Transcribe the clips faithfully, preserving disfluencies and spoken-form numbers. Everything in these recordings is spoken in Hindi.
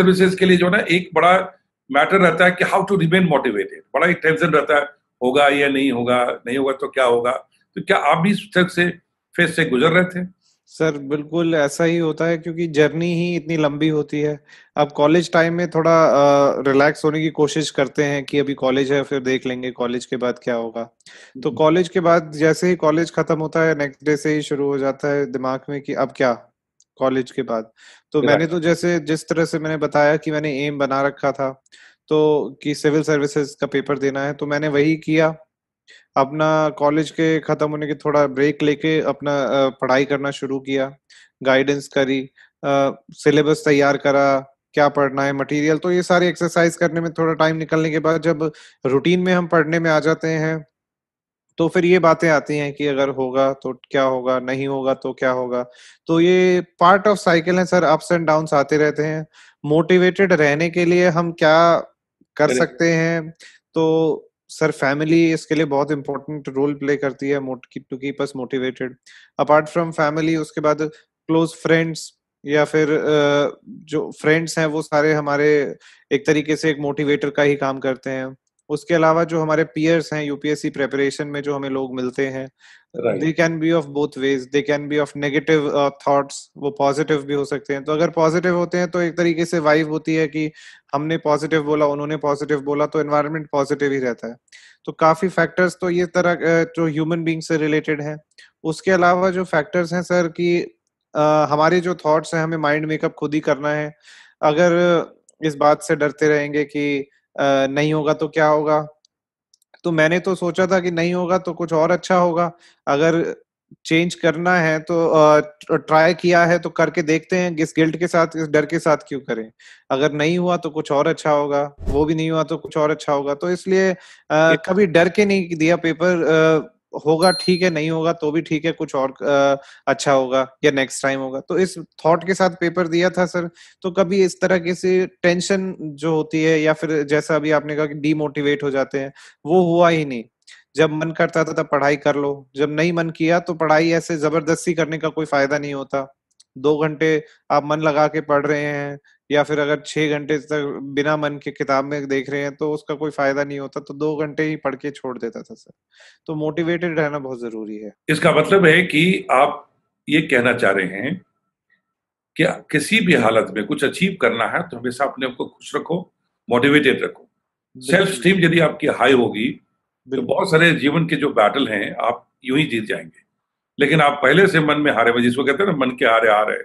सर्विसेज के लिए जो ना एक बड़ा मैटर रहता है कि हाउ टू रिमेन मोटिवेटेड, बड़ा एक टेंशन रहता है होगा या नहीं होगा, नहीं होगा तो क्या होगा। तो क्या आप भी इस से फेस से गुजर रहे थे? सर बिल्कुल ऐसा ही होता है, क्योंकि जर्नी ही इतनी लंबी होती है। आप कॉलेज टाइम में थोड़ा रिलैक्स होने की कोशिश करते हैं कि अभी कॉलेज है, फिर देख लेंगे कॉलेज के बाद क्या होगा। तो कॉलेज के बाद जैसे ही कॉलेज खत्म होता है, नेक्स्ट डे से ही शुरू हो जाता है दिमाग में कि अब क्या कॉलेज के बाद। तो मैंने तो जैसे जिस तरह से मैंने बताया कि मैंने एम बना रखा था तो कि सिविल सर्विसेज का पेपर देना है, तो मैंने वही किया। अपना कॉलेज के खत्म होने के थोड़ा ब्रेक लेके अपना पढ़ाई करना शुरू किया, गाइडेंस करी, सिलेबस तैयार करा, क्या पढ़ना है, मटेरियल। तो ये सारी एक्सरसाइज करने में थोड़ा टाइम निकलने के बाद जब रूटीन में हम पढ़ने में आ जाते हैं तो फिर ये बातें आती हैं कि अगर होगा तो क्या होगा, नहीं होगा तो क्या होगा। तो ये पार्ट ऑफ साइकिल है सर, अप्स एंड डाउन्स आते रहते हैं। मोटिवेटेड रहने के लिए हम क्या कर सकते हैं? तो सर फैमिली इसके लिए बहुत इंपॉर्टेंट रोल प्ले करती है, to keep us motivated. Apart from family उसके बाद क्लोज फ्रेंड्स या फिर जो फ्रेंड्स हैं वो सारे हमारे एक तरीके से एक मोटिवेटर का ही काम करते हैं। उसके अलावा जो हमारे पीयर्स हैं यूपीएससी प्रेपरेशन में जो हमें लोग मिलते हैं, they can be of both ways, they can be of negative thoughts, वो पॉजिटिव भी हो सकते हैं। तो अगर पॉजिटिव होते हैं तो एक तरीके से वाइब होती है कि हमने पॉजिटिव बोला, उन्होंने पॉजिटिव बोला, तो एनवायरनमेंट पॉजिटिव ही रहता है। तो काफी फैक्टर्स तो ये तरह जो ह्यूमन बीइंग से रिलेटेड है। उसके अलावा जो फैक्टर्स हैं सर कि आ, हमारे जो थॉट्स हैं हमें माइंड मेकअप खुद ही करना है। अगर इस बात से डरते रहेंगे कि Uh, नहीं होगा तो क्या होगा, तो मैंने तो सोचा था कि नहीं होगा तो कुछ और अच्छा होगा। अगर चेंज करना है तो ट्राई uh, किया है तो करके देखते हैं, किस गिल्ट के साथ, किस डर के साथ क्यों करें। अगर नहीं हुआ तो कुछ और अच्छा होगा, वो भी नहीं हुआ तो कुछ और अच्छा होगा। तो इसलिए uh, कभी डर के नहीं दिया पेपर। uh, होगा ठीक है, नहीं होगा तो भी ठीक है, कुछ और uh, अच्छा होगा या नेक्स्ट टाइम होगा। तो इस थॉट के साथ पेपर दिया था सर। तो कभी इस तरह की सी टेंशन जो होती है या फिर जैसा अभी आपने कहा कि डीमोटिवेट हो जाते हैं, वो हुआ ही नहीं। जब मन करता था तब पढ़ाई कर लो, जब नहीं मन किया तो पढ़ाई ऐसे जबरदस्ती करने का कोई फायदा नहीं होता। दो घंटे आप मन लगा के पढ़ रहे हैं या फिर अगर छह घंटे तक बिना मन के किताब में देख रहे हैं तो उसका कोई फायदा नहीं होता। तो दो घंटे ही पढ़ के छोड़ देता था सर। तो मोटिवेटेड रहना बहुत जरूरी है। इसका मतलब है कि आप ये कहना चाह रहे हैं कि किसी भी हालत में कुछ अचीव करना है तो हमेशा अपने आप को खुश रखो, मोटिवेटेड रखो। सेल्फ स्टीम यदि आपकी हाई होगी तो बहुत सारे जीवन के जो बैटल हैं आप यूं ही जीत जाएंगे। लेकिन आप पहले से मन में हारे हुए, जिसको कहते हैं ना मन के हारे हार है,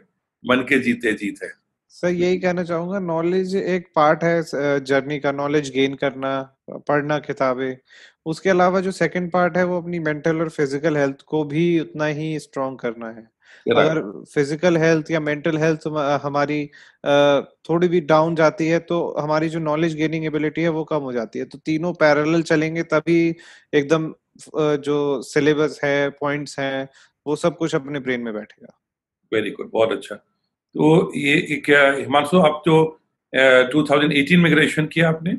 मन के जीते जीत है। सर यही कहना चाहूंगा, नॉलेज एक पार्ट है जर्नी का। नॉलेज गेन करना, पढ़ना किताबें, उसके अलावा जो सेकंड पार्ट है वो अपनी मेंटल और फिजिकल हेल्थ को भी उतना ही स्ट्रॉन्ग करना है। अगर फिजिकल हेल्थ या मेंटल हेल्थ हमारी थोड़ी भी डाउन जाती है तो हमारी जो नॉलेज गेनिंग एबिलिटी है वो कम हो जाती है। तो तीनों पैरेलल चलेंगे तभी एकदम जो सिलेबस है, पॉइंट्स हैं, वो सब कुछ अपने ब्रेन में बैठेगा। वेरी गुड, बहुत अच्छा। तो ये एक हिमांशु, आप तो दो हज़ार अठारह में ग्रेजुएशन किया आपने?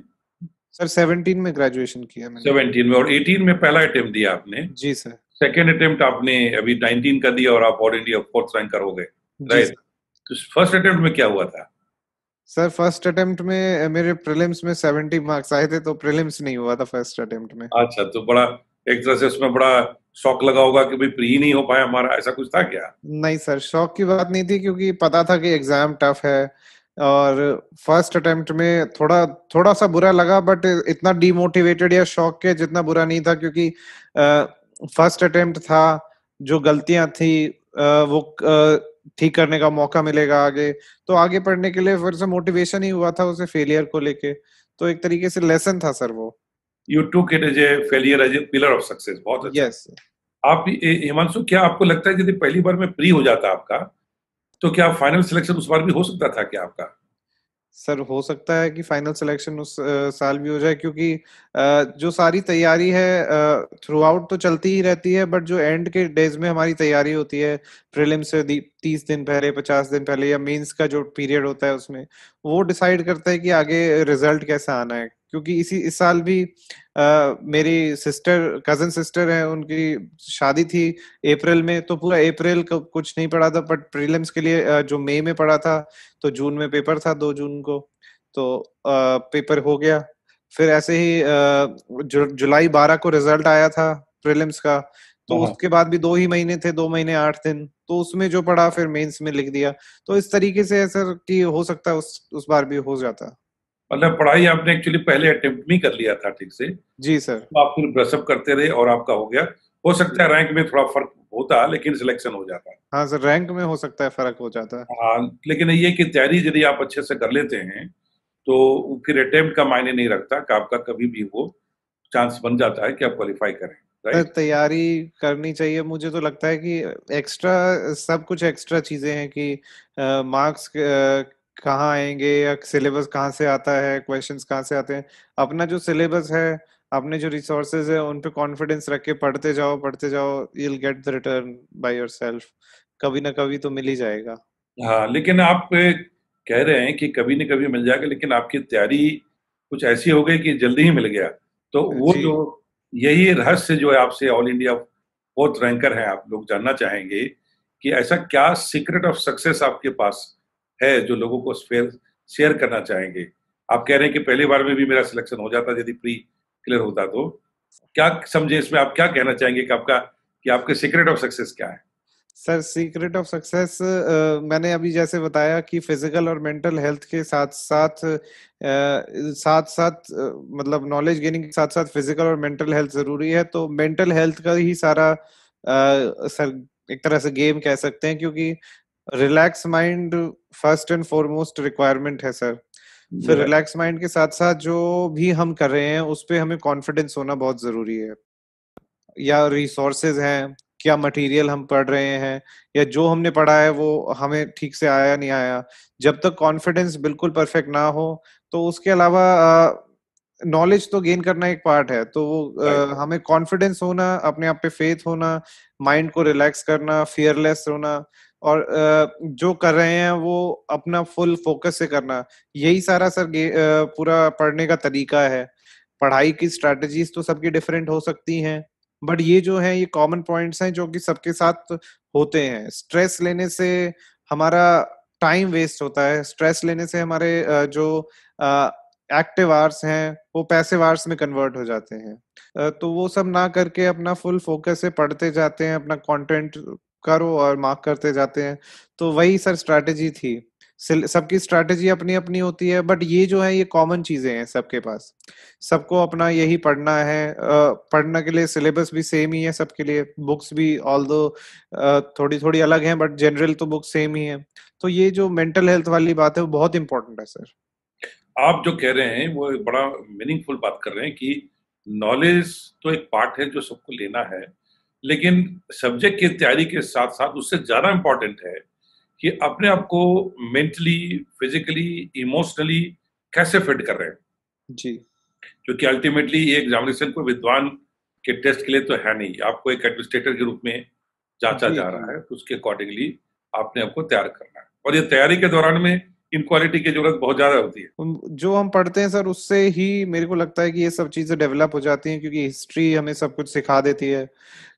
सर सत्रह में ग्रेजुएशन किया मैंने। सत्रह में, और अठारह में पहला अटेम्प्ट दिया आपने? जी सर। सेकंड अटेम्प्ट आपने अभी उन्नीस का दिया और आप ऑल इंडिया फोर्थ रैंकर हो गए, राइट? तो फर्स्ट अटेम्प्ट में क्या हुआ था सर? फर्स्ट अटेम्प्ट में मेरे प्रीलिम्स में सत्तर मार्क्स आए थे, तो प्रीलिम्स नहीं हुआ था फर्स्ट अटेम्प्ट में। अच्छा, तो बड़ा एक तरह से उसमें बड़ा शौक लगा होगा कि भाई प्री नहीं हो पाया हमारा, ऐसा कुछ था क्या? नहीं सर, शौक की बात नहीं थी, क्योंकि पता था कि एग्जाम टफ है। और फर्स्ट अटेम्प्ट में थोड़ा थोड़ा सा बुरा लगा, बट इतना डीमोटिवेटेड या शौक के जितना बुरा नहीं था, क्योंकि फर्स्ट अटेम्प्ट था, जो गलतियां थी आ, वो आ, ठीक करने का मौका मिलेगा आगे। तो आगे पढ़ने के लिए फिर से मोटिवेशन ही हुआ था उसे फेलियर को लेके। तो एक तरीके से लेसन था सर वो। You took it as a failure, as a pillar of success. बहुत अच्छा। Yes, sir. आप हिमांशु, क्या आपको लगता है यदि पहली बार में प्री हो जाता आपका तो क्या फाइनल सिलेक्शन उस बार भी हो सकता था क्या आपका? सर हो सकता है कि फाइनल सिलेक्शन उस साल भी हो जाए, क्योंकि जो सारी तैयारी है थ्रू आउट तो चलती ही रहती है, बट जो एंड के डेज में हमारी तैयारी होती है प्रीलिम से तीस दिन पहले, पचास दिन पहले, या मेंस का जो पीरियड होता है उसमें, वो डिसाइड करता है कि आगे रिजल्ट कैसा आना है क्योंकि इसी इस साल भी आ, मेरी सिस्टर कजन सिस्टर है, उनकी शादी थी अप्रैल में, तो पूरा अप्रैल का कुछ नहीं पढ़ा था, बट प्रीलिम्स के लिए जो मई में पढ़ा था, तो जून में पेपर था दो जून को, तो आ, पेपर हो गया। फिर ऐसे ही आ, जु, जुलाई बारह को रिजल्ट आया था प्रीलिम्स का, तो उसके बाद भी दो ही महीने थे, दो महीने आठ दिन, तो उसमें जो पढ़ा फिर मेंस में लिख दिया। तो इस तरीके से है सर कि हो सकता है उस उस बार भी हो जाता, मतलब पढ़ाई आपने एक्चुअली पहले अटेम्प्ट नहीं कर लिया था ठीक से। जी सर। तो आप फिर ब्रशअप करते रहे और आपका हो गया। हो सकता है रैंक में थोड़ा फर्क होता है लेकिन सिलेक्शन हो जाता है। हाँ सर, रैंक में हो सकता है फर्क हो जाता है। हाँ, लेकिन ये कि तैयारी यदि आप अच्छे से कर लेते हैं तो फिर अटेम्प्ट का मायने नहीं रखता कि आपका कभी भी वो चांस बन जाता है कि आप क्वालिफाई करें। तैयारी करनी चाहिए। मुझे तो लगता है कि एक्स्ट्रा सब कुछ एक्स्ट्रा चीजें हैं कि मार्क्स कहाँ आएंगे या सिलेबस कहाँ से आता है, क्वेश्चंस कहाँ से आते हैं। अपना जो सिलेबस है, अपने जो रिसोर्सेज है, उन पे कॉन्फिडेंस रख के पढ़ते जाओ पढ़ते जाओ you will get the return by yourself. कभी ना कभी तो मिल ही जाएगा। हाँ, लेकिन आप कह रहे हैं कि कभी ना कभी मिल जाएगा, लेकिन आपकी तैयारी कुछ ऐसी हो गई कि जल्दी ही मिल गया, तो वो जो यही रहस्य जो है, आपसे ऑल इंडिया फोर्थ रैंकर हैं आप, लोग जानना चाहेंगे कि ऐसा क्या सीक्रेट ऑफ सक्सेस आपके पास है जो लोगों को शेयर करना चाहेंगे। आप कह रहे हैं कि पहली बार में भी मेरा सिलेक्शन हो जाता यदि प्री क्लियर होता, तो क्या समझे इसमें आप क्या कहना चाहेंगे कि आपका कि आपके सीक्रेट ऑफ सक्सेस क्या है। सर, सीक्रेट ऑफ सक्सेस मैंने अभी जैसे बताया कि फिजिकल और मेंटल हेल्थ के साथ साथ uh, साथ साथ uh, मतलब नॉलेज गेनिंग के साथ साथ फिजिकल और मेंटल हेल्थ जरूरी है। तो मेंटल हेल्थ का ही सारा uh, सर एक तरह से गेम कह सकते हैं, क्योंकि relax mind first and foremost requirement है सर। फिर रिलैक्स माइंड के साथ साथ जो भी हम कर रहे हैं उस पे हमें कॉन्फिडेंस होना बहुत जरूरी है, या रिसोर्सेज हैं, क्या मटेरियल हम पढ़ रहे हैं, या जो हमने पढ़ा है वो हमें ठीक से आया नहीं आया। जब तक कॉन्फिडेंस बिल्कुल परफेक्ट ना हो, तो उसके अलावा नॉलेज तो गेन करना एक पार्ट है, तो वो आ, हमें कॉन्फिडेंस होना, अपने आप पे फेथ होना, माइंड को रिलैक्स करना, फियरलेस होना, और आ, जो कर रहे हैं वो अपना फुल फोकस से करना। यही सारा सर आ, पूरा पढ़ने का तरीका है। पढ़ाई की स्ट्रैटेजीज तो सबकी डिफरेंट हो सकती हैं, बट ये जो है ये कॉमन पॉइंट्स हैं जो कि सबके साथ होते हैं। स्ट्रेस लेने से हमारा टाइम वेस्ट होता है, स्ट्रेस लेने से हमारे जो एक्टिव आवर्स हैं वो पैसिव आवर्स में कन्वर्ट हो जाते हैं। तो वो सब ना करके अपना फुल फोकस से पढ़ते जाते हैं, अपना कंटेंट करो और मार्क करते जाते हैं। तो वही सर स्ट्रैटेजी थी। सबकी स्ट्रैटेजी अपनी अपनी होती है, बट ये जो है ये कॉमन चीजें हैं सबके पास। सबको अपना यही पढ़ना है, पढ़ने के लिए सिलेबस भी सेम ही है सबके लिए, बुक्स भी ऑल्दो थोड़ी थोड़ी अलग हैं बट जनरल तो बुक सेम ही है। तो ये जो मेंटल हेल्थ वाली बात है वो बहुत इम्पोर्टेंट है सर। आप जो कह रहे हैं वो बड़ा मीनिंगफुल बात कर रहे हैं कि नॉलेज तो एक पार्ट है जो सबको लेना है, लेकिन सब्जेक्ट की तैयारी के साथ साथ उससे ज्यादा इम्पोर्टेंट है कि अपने आप को मेंटली, फिजिकली, इमोशनली कैसे फिट कर रहे हैं जी। क्योंकि अल्टीमेटली ये एग्जामिनेशन को विद्वान के टेस्ट के लिए तो है नहीं, आपको एक एडमिनिस्ट्रेटर के रूप में जांचा जा रहा है, तो उसके अकॉर्डिंगली आपने आपको तैयार करना है। और ये तैयारी के दौरान में इन क्वालिटी की जरूरत बहुत ज्यादा होती है। जो हम पढ़ते हैं सर उससे ही मेरे को लगता है कि ये सब चीजें डेवलप हो जाती हैं, क्योंकि हिस्ट्री हमें सब कुछ सिखा देती है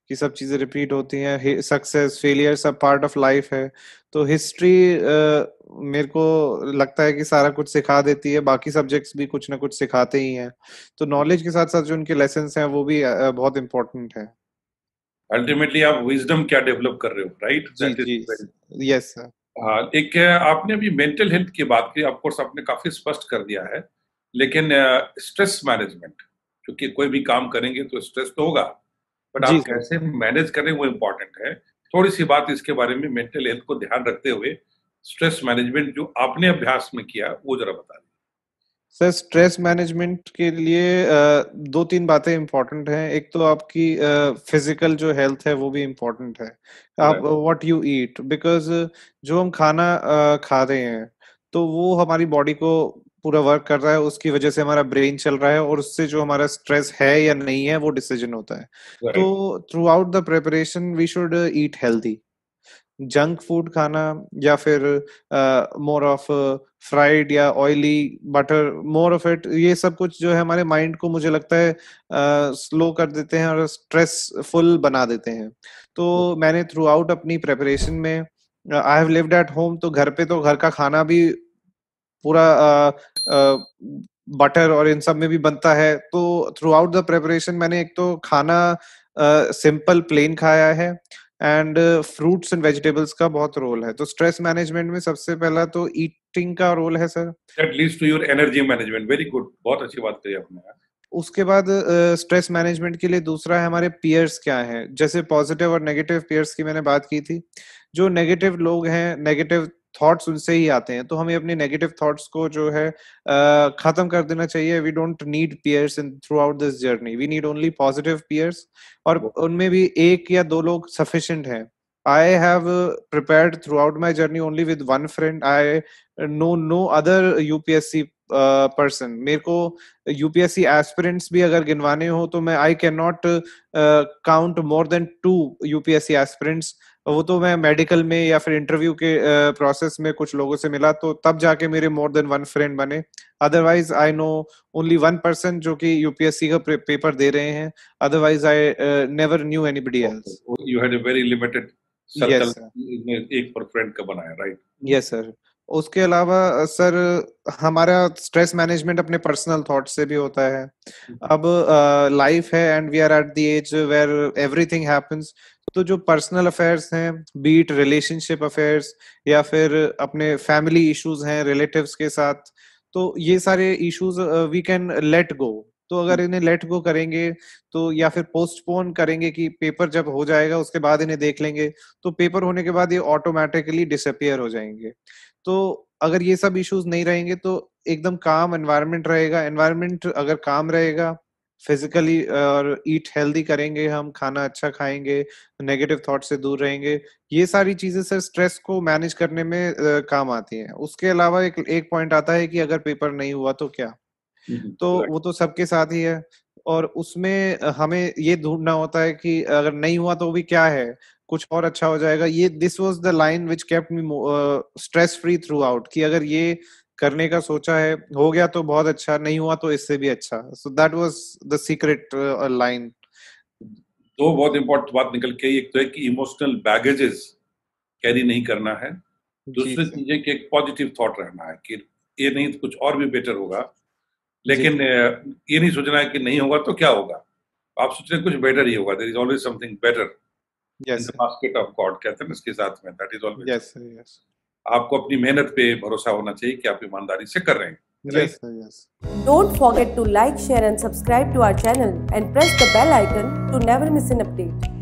कि सब चीजें रिपीट होती हैं, सक्सेस फेलियर सब पार्ट ऑफ लाइफ है। तो हिस्ट्री मेरे को लगता है कि सारा कुछ सिखा देती है, बाकी सब्जेक्ट्स भी कुछ ना कुछ सिखाते ही हैं। तो नॉलेज के साथ साथ जो उनके लेसन हैं वो भी uh, बहुत इम्पोर्टेंट है। अल्टीमेटली आप विजडम क्या डेवलप कर रहे हो, राइट? जी, यस सर। हाँ, एक आपने अभी मेंटल हेल्थ की बात की, ऑफ कोर्स आपने काफी स्पष्ट कर दिया है, लेकिन स्ट्रेस मैनेजमेंट, क्योंकि कोई भी काम करेंगे तो स्ट्रेस तो होगा, बट आप कैसे मैनेज करें वो इम्पोर्टेंट है। थोड़ी सी बात इसके बारे में, मेंटल हेल्थ को ध्यान रखते हुए स्ट्रेस मैनेजमेंट जो आपने अभ्यास में किया वो जरा बता दें। सर, स्ट्रेस मैनेजमेंट के लिए दो तीन बातें इम्पोर्टेंट हैं। एक तो आपकी फिजिकल जो हेल्थ है वो भी इम्पोर्टेंट है, आप व्हाट यू ईट, बिकॉज जो हम खाना खा रहे हैं तो वो हमारी बॉडी को पूरा वर्क कर रहा है, उसकी वजह से हमारा ब्रेन चल रहा है, और उससे जो हमारा स्ट्रेस है या नहीं है वो डिसीजन होता है। तो throughout the preparation we should eat healthy. Junk food खाना या फिर मोर ऑफ फ्राइड या oily butter more of it, ये सब कुछ जो है हमारे माइंड को मुझे लगता है स्लो uh, कर देते हैं और स्ट्रेसफुल बना देते हैं। तो मैंने थ्रू आउट अपनी प्रेपरेशन में I have lived at home, तो घर पे तो घर का खाना भी पूरा बटर uh, uh, और इन सब में भी बनता है। तो थ्रू आउट द प्रेपरेशन मैंने एक तो खाना सिंपल uh, प्लेन खाया है एंड फ्रूट्स एंड वेजिटेबल्स का बहुत रोल है। तो स्ट्रेस मैनेजमेंट में सबसे पहला तो ईटिंग का रोल है sir. That leads to your energy management. Very good, बहुत अच्छी बात कही आपने। उसके बाद स्ट्रेस uh, मैनेजमेंट के लिए दूसरा है हमारे पीयर्स क्या हैं, जैसे पॉजिटिव और नेगेटिव पीयर्स की मैंने बात की थी। जो नेगेटिव लोग हैं, नेगेटिव थॉट्स उनसे ही आते हैं, तो हमें अपने नेगेटिव थॉट्स को जो है uh, खत्म कर देना चाहिए। We don't need peers in throughout this journey, we need only positive peers, और उनमें भी एक या दो लोग सफिशिएंट हैं। I have prepared throughout my journey only with one friend. I know no other UPSC person. मेरे को यूपीएससी एस्पिरेंट्स भी अगर गिनवाने हो तो मैं I can not count more than two UPSC aspirants. वो तो मैं मेडिकल में या फिर इंटरव्यू के प्रोसेस uh, में कुछ लोगों से मिला, तो तब जाके मेरे मोर देन वन फ्रेंड बने। Otherwise I know only one person जो कि यूपीएससी का पेपर दे रहे हैं। Otherwise I never knew anybody else. You had a very limited circle, एक पर फ्रेंड का बनाया, राइट? Yes sir. उसके अलावा सर हमारा स्ट्रेस मैनेजमेंट अपने पर्सनल थॉट से भी होता है। अब लाइफ uh, है and we are at the age where everything happens. तो जो पर्सनल अफेयर्स हैं, बीट रिलेशनशिप अफेयर्स या फिर अपने फैमिली इश्यूज हैं रिलेटिव्स के साथ, तो ये सारे issues we can let go. तो अगर इन्हें लेट गो करेंगे तो या फिर पोस्टपोन करेंगे कि पेपर जब हो जाएगा उसके बाद इन्हें देख लेंगे, तो पेपर होने के बाद ये ऑटोमेटिकली डिसअपियर हो जाएंगे। तो अगर ये सब इश्यूज नहीं रहेंगे तो एकदम काम एनवायरनमेंट रहेगा। एनवायरनमेंट अगर काम रहेगा, फिजिकली और ईट हेल्दी करेंगे हम, खाना अच्छा खाएंगे, नेगेटिव थॉट से दूर रहेंगे, ये सारी चीजें सर स्ट्रेस को मैनेज करने में काम आती हैं। उसके अलावा एक एक पॉइंट आता है कि अगर पेपर नहीं हुआ तो क्या, तो वो तो सबके साथ ही है, और उसमें हमें ये ढूंढना होता है कि अगर नहीं हुआ तो भी क्या है, कुछ और अच्छा हो जाएगा। ये this was the line which kept me stress free throughout, कि अगर ये करने का सोचा है, हो गया तो बहुत अच्छा, नहीं हुआ तो इससे भी अच्छा। So that was the secret line. दो बहुत इंपॉर्टेंट बात निकल के, एक तो है कि इमोशनल बैगेजेस कैरी नहीं करना है, दूसरी चीज है कि एक पॉजिटिव थॉट रहना है कि ये नहीं तो कुछ और भी बेटर होगा, लेकिन ये नहीं सोचना है कि नहीं होगा तो क्या होगा। आप सोच रहे कुछ बेटर ही होगा, there is always something better in the basket of God, कहते हैं इसके साथ में, that is always. Yes yes, आपको अपनी मेहनत पे भरोसा होना चाहिए कि आप ईमानदारी से कर रहे हैं। Don't forget to like, share and subscribe to our channel and press the bell icon to never miss an update.